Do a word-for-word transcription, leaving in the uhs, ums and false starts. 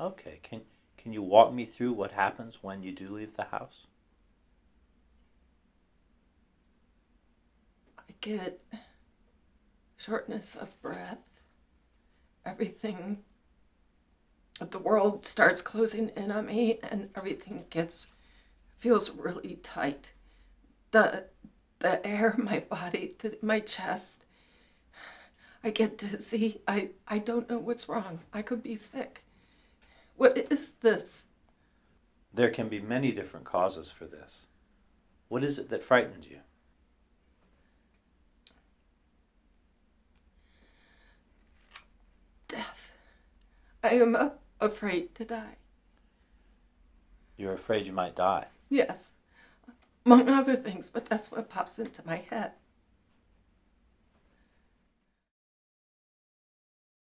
Okay, can can you walk me through what happens when you do leave the house? I get shortness of breath. Everything, the world starts closing in on me, and everything gets feels really tight. The the air, my body, the, my chest. I get dizzy. I, I don't know what's wrong. I could be sick. What is this? There can be many different causes for this. What is it that frightens you? Death. I am a- afraid to die. You're afraid you might die? Yes. Among other things, but that's what pops into my head.